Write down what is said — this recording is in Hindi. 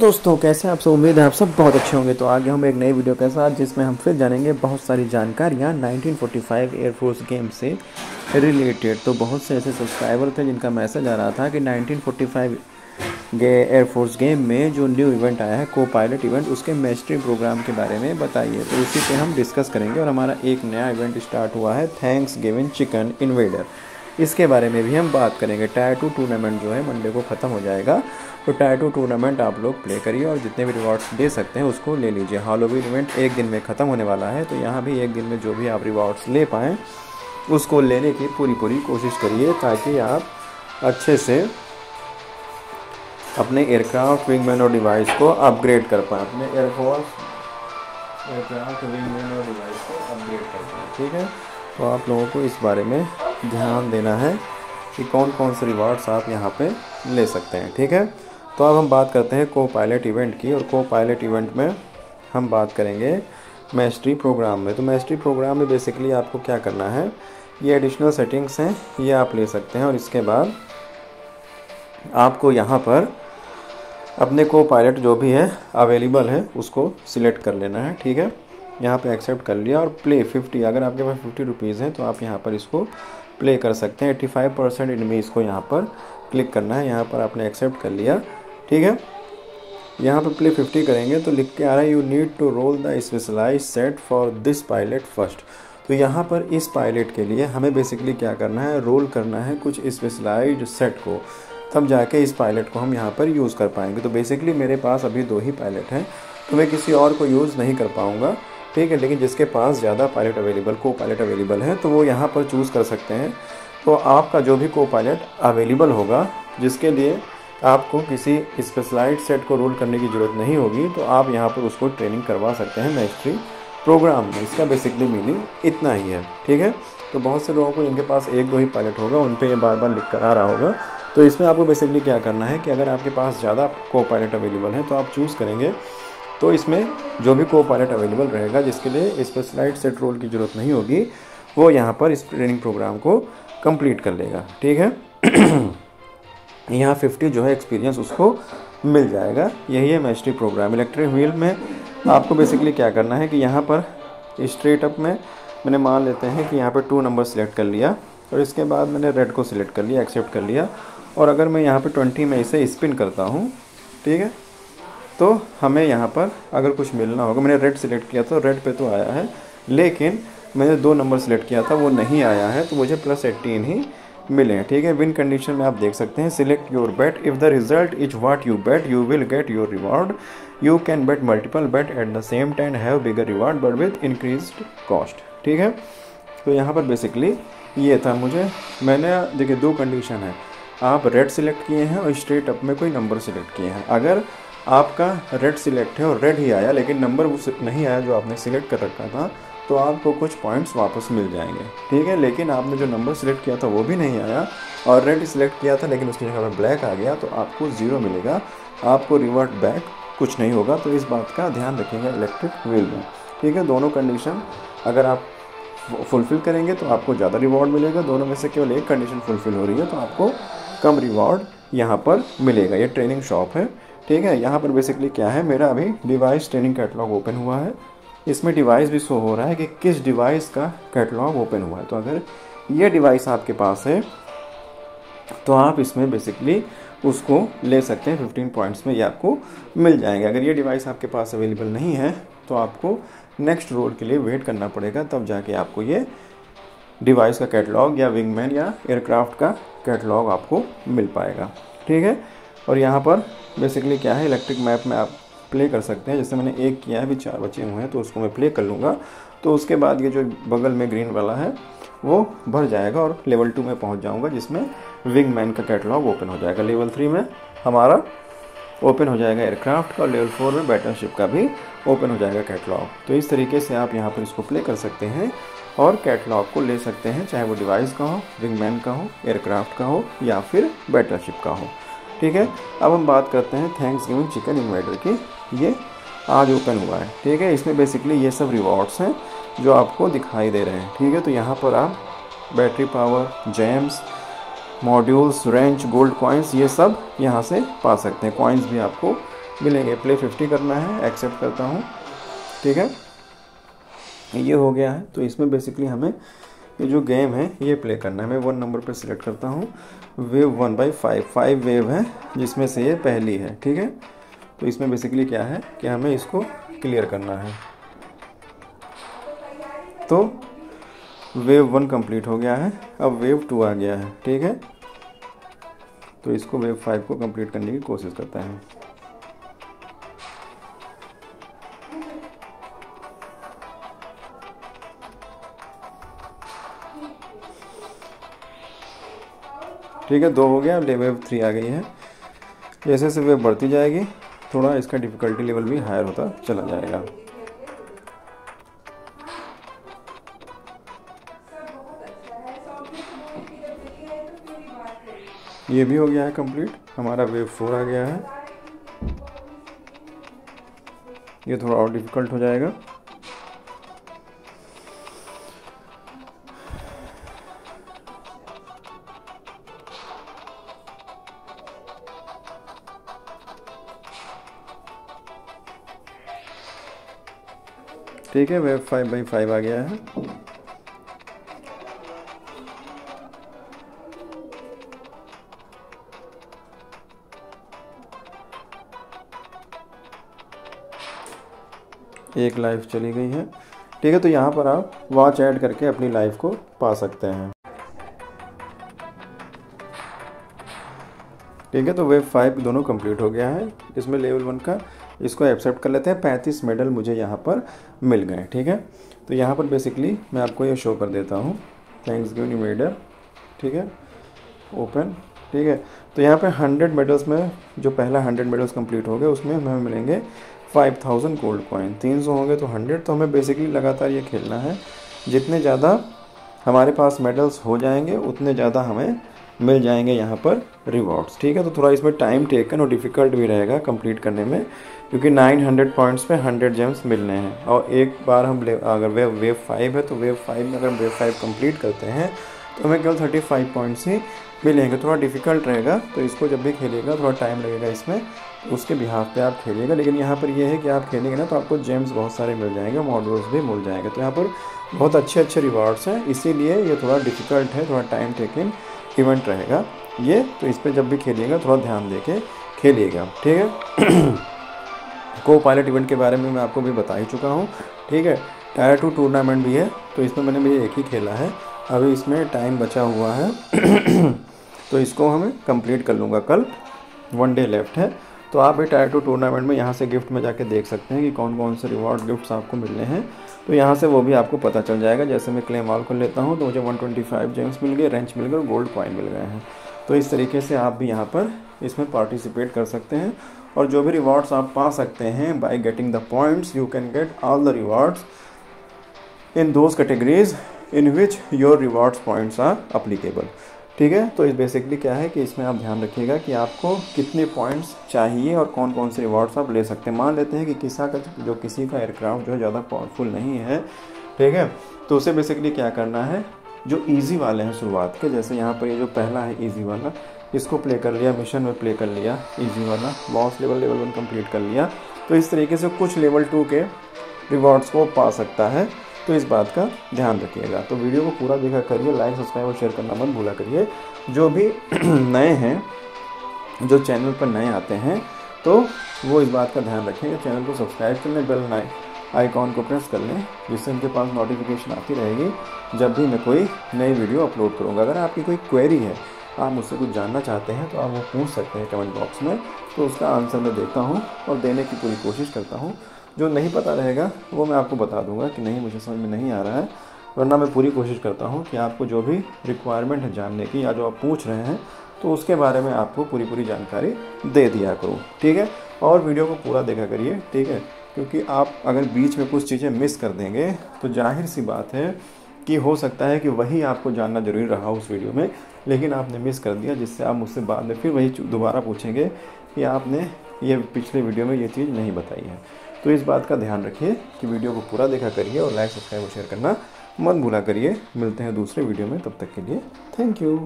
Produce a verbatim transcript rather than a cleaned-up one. दोस्तों कैसे आप सब, उम्मीद है आप सब बहुत अच्छे होंगे। तो आगे हम एक नई वीडियो के साथ जिसमें हम फिर जानेंगे बहुत सारी जानकारियाँ nineteen forty five air force game से रिलेटेड। तो बहुत से ऐसे सब्सक्राइबर थे जिनका मैसेज आ रहा था कि nineteen forty five air force game में जो न्यू इवेंट आया है को पायलट इवेंट, उसके मैस्ट्री प्रोग्राम के बारे में बताइए। तो इसी पर हम डिस्कस करेंगे। और हमारा एक नया इवेंट स्टार्ट हुआ है थैंक्सगिविंग चिकन इन्वेडर, इसके बारे में भी हम बात करेंगे। टायर टू टूर्नामेंट जो है मंडे को ख़त्म हो जाएगा, तो टायर टू टूर्नामेंट आप लोग प्ले करिए और जितने भी रिवॉर्ड्स दे सकते हैं उसको ले लीजिए। हैलोवीन इवेंट एक दिन में ख़त्म होने वाला है, तो यहाँ भी एक दिन में जो भी आप रिवॉर्ड्स ले पाएँ उसको लेने की पूरी पूरी कोशिश करिए, ताकि आप अच्छे से अपने एयरक्राफ्ट विंगमैन और डिवाइस को अपग्रेड कर पाएँ, अपने एयरफोर्स एयरक्राफ्ट विंगमैन और डिवाइस को अपग्रेड कर पाएँ। ठीक है, तो आप लोगों को इस बारे में ध्यान देना है कि कौन कौन से रिवार्ड्स आप यहाँ पे ले सकते हैं। ठीक है, तो अब हम बात करते हैं को पायलट इवेंट की। और को पायलट इवेंट में हम बात करेंगे मैस्ट्री प्रोग्राम में। तो मैस्ट्री प्रोग्राम में बेसिकली आपको क्या करना है, ये एडिशनल सेटिंग्स हैं, ये आप ले सकते हैं। और इसके बाद आपको यहाँ पर अपने को पायलट जो भी है अवेलेबल है उसको सिलेक्ट कर लेना है। ठीक है, यहाँ पे एक्सेप्ट कर लिया और प्ले फिफ्टी, अगर आपके पास फिफ्टी रुपीज़ हैं तो आप यहाँ पर इसको प्ले कर सकते हैं। पचासी परसेंट इनमें को यहाँ पर क्लिक करना है, यहाँ पर आपने एक्सेप्ट कर लिया। ठीक है, यहाँ पे प्ले फिफ्टी करेंगे तो लिख के आ रहा है you need to roll the specialize set for this pilot first. तो यहाँ पर इस पायलट के लिए हमें बेसिकली क्या करना है, रोल करना है कुछ स्पेशलाइज सेट को, तब जाके इस पायलट को हम यहाँ पर यूज़ कर पाएंगे। तो बेसिकली मेरे पास अभी दो ही पायलट हैं, तो मैं किसी और को यूज़ नहीं कर पाऊँगा। ठीक है, लेकिन जिसके पास ज़्यादा पायलट अवेलेबल को पायलट अवेलेबल है तो वो यहाँ पर चूज़ कर सकते हैं। तो आपका जो भी को पायलट अवेलेबल होगा जिसके लिए आपको किसी स्पेशलाइज्ड सेट को रोल करने की ज़रूरत नहीं होगी, तो आप यहाँ पर उसको ट्रेनिंग करवा सकते हैं मैस्ट्री प्रोग्राम में। इसका बेसिकली मीनिंग इतना ही है। ठीक है, तो बहुत से लोगों को जिनके पास एक दो ही पायलट होगा उन पर ये बार बार लिख कर आ रहा होगा। तो इसमें आपको बेसिकली क्या करना है कि अगर आपके पास ज़्यादा को पायलट अवेलेबल है तो आप चूज़ करेंगे, तो इसमें जो भी को पायलट अवेलेबल रहेगा जिसके लिए स्पेशलाइज्ड सेट रोल की ज़रूरत नहीं होगी वो यहाँ पर इस ट्रेनिंग प्रोग्राम को कंप्लीट कर लेगा। ठीक है, यहाँ पचास जो है एक्सपीरियंस उसको मिल जाएगा। यही है मैस्ट्री प्रोग्राम। इलेक्ट्रिक व्हील में आपको बेसिकली क्या करना है कि यहाँ पर स्ट्रेट अप में मैंने मान लेते हैं कि यहाँ पर टू नंबर सेलेक्ट कर लिया और इसके बाद मैंने रेड को सिलेक्ट कर लिया, एक्सेप्ट कर लिया। और अगर मैं यहाँ पर ट्वेंटी में इसे स्पिन करता हूँ, ठीक है, तो हमें यहाँ पर अगर कुछ मिलना होगा, मैंने रेड सिलेक्ट किया था, रेड पे तो आया है लेकिन मैंने दो नंबर सिलेक्ट किया था वो नहीं आया है, तो मुझे प्लस अठारह ही मिले। ठीक है, विन कंडीशन में आप देख सकते हैं select your bet, if the result is what you bet you will get your reward, you can bet multiple bet at the same time have bigger reward but with increased cost. ठीक है, तो यहाँ पर बेसिकली ये था। मुझे मैंने देखिए दो कंडीशन है, आप रेड सिलेक्ट किए हैं और स्ट्रेट अप में कोई नंबर सिलेक्ट किए हैं। अगर आपका रेड सिलेक्ट है और रेड ही आया लेकिन नंबर वो नहीं आया जो आपने सिलेक्ट कर रखा था, तो आपको कुछ पॉइंट्स वापस मिल जाएंगे। ठीक है, लेकिन आपने जो नंबर सिलेक्ट किया था वो भी नहीं आया और रेड सिलेक्ट किया था लेकिन उसकी जगह पर ब्लैक आ गया, तो आपको ज़ीरो मिलेगा, आपको रिवर्ट बैक कुछ नहीं होगा। तो इस बात का ध्यान रखेंगे इलेक्ट्रिक व्हील में। ठीक है, दोनों कंडीशन अगर आप फुलफ़िल करेंगे तो आपको ज़्यादा रिवॉर्ड मिलेगा, दोनों में से केवल एक कंडीशन फुलफ़िल हो रही है तो आपको कम रिवॉर्ड यहाँ पर मिलेगा। ये ट्रेनिंग शॉप है। ठीक है, यहाँ पर बेसिकली क्या है, मेरा अभी डिवाइस ट्रेनिंग कैटलॉग ओपन हुआ है, इसमें डिवाइस भी शो हो रहा है कि किस डिवाइस का कैटलॉग ओपन हुआ है। तो अगर ये डिवाइस आपके पास है तो आप इसमें बेसिकली उसको ले सकते हैं, पंद्रह पॉइंट्स में ये आपको मिल जाएंगे। अगर ये डिवाइस आपके पास अवेलेबल नहीं है तो आपको नेक्स्ट रोल के लिए वेट करना पड़ेगा, तब जाके आपको ये डिवाइस का कैटलॉग या विंगमैन या एयरक्राफ्ट का कैटलॉग आपको मिल पाएगा। ठीक है, और यहाँ पर बेसिकली क्या है, इलेक्ट्रिक मैप में आप प्ले कर सकते हैं। जैसे मैंने एक किया है, अभी चार बचे हुए हैं तो उसको मैं प्ले कर लूँगा, तो उसके बाद ये जो बगल में ग्रीन वाला है वो भर जाएगा और लेवल टू में पहुँच जाऊँगा जिसमें विंगमैन का कैटलॉग ओपन हो जाएगा। लेवल थ्री में हमारा ओपन हो जाएगा एयरक्राफ्ट का और लेवल फोर में बैटलशिप का भी ओपन हो जाएगा कैटलॉग। तो इस तरीके से आप यहाँ पर इसको प्ले कर सकते हैं और कैटलॉग को ले सकते हैं, चाहे वो डिवाइस का हो, विंगमैन का हो, एयरक्राफ्ट का हो या फिर बैटलशिप का हो। ठीक है, अब हम बात करते हैं थैंक्सगिविंग चिकन इन्वेडर की। ये आज ओपन हुआ है। ठीक है, इसमें बेसिकली ये सब रिवॉर्ड्स हैं जो आपको दिखाई दे रहे हैं। ठीक है, तो यहाँ पर आप battery power, gems, modules, wrench, gold coins ये सब यहाँ से पा सकते हैं। कॉइन्स भी आपको मिलेंगे। प्ले फिफ्टी करना है, एक्सेप्ट करता हूँ, ठीक है, ये हो गया है। तो इसमें बेसिकली हमें ये जो गेम है ये प्ले करना है। मैं वन नंबर पर सिलेक्ट करता हूँ, wave one by five, five wave है जिसमें से ये पहली है, ठीक है। तो इसमें बेसिकली क्या है कि हमें इसको क्लियर करना है। तो वेव वन कंप्लीट हो गया है, अब वेव टू आ गया है, ठीक है। तो इसको वेव फाइव को कंप्लीट करने की कोशिश करते हैं। ठीक है, दो हो गया, अब वेव थ्री आ गई है। जैसे जैसे वेव बढ़ती जाएगी थोड़ा इसका डिफ़िकल्टी लेवल भी हायर होता चला जाएगा। ये भी हो गया है कंप्लीट, हमारा वेव फोर आ गया है। ये थोड़ा और डिफ़िकल्ट हो जाएगा। ठीक है, वेव फाइव बाई फाइव आ गया है। एक लाइफ चली गई है, ठीक है। तो यहाँ पर आप वॉच ऐड करके अपनी लाइफ को पा सकते हैं, ठीक है। तो वेव फाइव दोनों कंप्लीट हो गया है। इसमें लेवल वन का इसको एक्सेप्ट कर लेते हैं। पैंतीस मेडल मुझे यहाँ पर मिल गए, ठीक है। तो यहाँ पर बेसिकली मैं आपको ये शो कर देता हूँ, थैंक्सगिविंग मेडल, ठीक है, ओपन, ठीक है। तो यहाँ पे हंड्रेड मेडल्स में जो पहला हंड्रेड मेडल्स कंप्लीट हो गए उसमें हमें मिलेंगे फाइव थाउजेंड गोल्ड कॉइन, तीन सौ होंगे तो हंड्रेड। तो हमें बेसिकली लगातार ये खेलना है, जितने ज़्यादा हमारे पास मेडल्स हो जाएंगे उतने ज़्यादा हमें मिल जाएंगे यहाँ पर रिवॉर्ड्स, ठीक है। तो थोड़ा इसमें टाइम टेकन और डिफ़िकल्ट भी रहेगा कंप्लीट करने में, क्योंकि नौ सौ पॉइंट्स पे हंड्रेड जेम्स मिलने हैं। और एक बार हम अगर वेव वेव फाइव है तो वेव फाइव में अगर हम वेव फाइव कंप्लीट करते हैं तो हमें केवल पैंतीस पॉइंट्स ही मिलेंगे। थोड़ा डिफ़िकल्ट रहेगा, तो इसको जब भी खेलिएगा थोड़ा टाइम लगेगा इसमें, उसके बिहाव पे आप खेलिएगा। लेकिन यहाँ पर यह है कि आप खेलेंगे ना तो आपको जेम्स बहुत सारे मिल जाएंगे, मॉडल्स भी मिल जाएंगे। तो यहाँ पर बहुत अच्छे अच्छे रिवॉर्ड्स हैं, इसीलिए ये थोड़ा डिफ़िकल्ट है, थोड़ा टाइम टेकिंग इवेंट रहेगा ये। तो इस पर जब भी खेलिएगा थोड़ा ध्यान दे के खेलिएगा, ठीक है। को पायलट इवेंट के बारे में मैं आपको भी बता ही चुका हूँ, ठीक है। टायर टू टूर्नामेंट भी है, तो इसमें मैंने भी एक ही खेला है, अभी इसमें टाइम बचा हुआ है तो इसको हमें कंप्लीट कर लूँगा कल, वन डे लेफ्ट है। तो आप भी टायर टू टूर्नामेंट में यहाँ से गिफ्ट में जाके देख सकते हैं कि कौन कौन से रिवॉर्ड गिफ्ट्स आपको मिलने हैं, तो यहाँ से वो भी आपको पता चल जाएगा। जैसे मैं क्लेम ऑल कर लेता हूँ तो मुझे एक सौ पच्चीस जेम्स मिल गए, रेंच मिल गए और गोल्ड कॉइन मिल गए हैं। तो इस तरीके से आप भी यहाँ पर इसमें पार्टिसिपेट कर सकते हैं, और जो भी रिवॉर्ड्स आप पा सकते हैं by getting the points you can get all the rewards in those categories in which your rewards points are applicable, ठीक है। तो इस बेसिकली क्या है कि इसमें आप ध्यान रखिएगा कि आपको कितने पॉइंट्स चाहिए और कौन कौन से रिवॉर्ड्स आप ले सकते हैं। मान लेते हैं कि किसा का जो किसी का एयरक्राफ्ट जो है ज़्यादा पावरफुल नहीं है, ठीक है, तो उसे बेसिकली क्या करना है, जो ईजी वाले हैं शुरुआत के, जैसे यहाँ पर ये जो पहला है ईजी वाला, इसको प्ले कर लिया, मिशन में प्ले कर लिया ईजी वाला, boss level level one complete कर लिया, तो इस तरीके से कुछ लेवल टू के रिवॉर्ड्स को पा सकता है। तो इस बात का ध्यान रखिएगा। तो वीडियो को पूरा देखा करिए, लाइक सब्सक्राइब और शेयर करना मत भूला करिए। जो भी नए हैं, जो चैनल पर नए आते हैं, तो वो इस बात का ध्यान रखें, चैनल को सब्सक्राइब कर लें, बेल आइकॉन को प्रेस कर लें, जिससे उनके पास नोटिफिकेशन आती रहेगी जब भी मैं कोई नई वीडियो अपलोड करूँगा। अगर आपकी कोई क्वेरी है, आप मुझसे कुछ जानना चाहते हैं, तो आप वो पूछ सकते हैं कमेंट बॉक्स में, तो उसका आंसर मैं देता हूँ और देने की पूरी कोशिश करता हूँ। जो नहीं पता रहेगा वो मैं आपको बता दूंगा कि नहीं मुझे समझ में नहीं आ रहा है, वरना मैं पूरी कोशिश करता हूँ कि आपको जो भी रिक्वायरमेंट है जानने की या जो आप पूछ रहे हैं तो उसके बारे में आपको पूरी पूरी जानकारी दे दिया करूँ, ठीक है। और वीडियो को पूरा देखा करिए, ठीक है, क्योंकि आप अगर बीच में कुछ चीज़ें मिस कर देंगे तो जाहिर सी बात है कि हो सकता है कि वही आपको जानना जरूरी रहा उस वीडियो में, लेकिन आपने मिस कर दिया, जिससे आप मुझसे बाद में फिर वही दोबारा पूछेंगे कि आपने ये पिछले वीडियो में ये चीज़ नहीं बताई है। तो इस बात का ध्यान रखिए कि वीडियो को पूरा देखा करिए और लाइक सब्सक्राइब और शेयर करना मत भूला करिए। मिलते हैं दूसरे वीडियो में, तब तक के लिए थैंक यू।